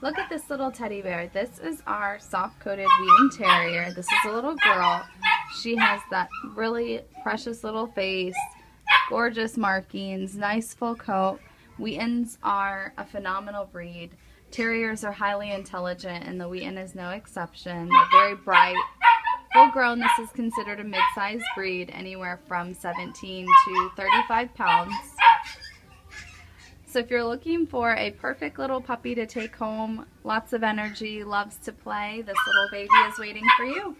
Look at this little teddy bear. This is our soft-coated Wheaten Terrier. This is a little girl. She has that really precious little face, gorgeous markings, nice full coat. Wheatens are a phenomenal breed. Terriers are highly intelligent, and the Wheaten is no exception. They're very bright. Full grown, this is considered a mid-sized breed, anywhere from 17 to 35 pounds. So if you're looking for a perfect little puppy to take home, lots of energy, loves to play, this little baby is waiting for you.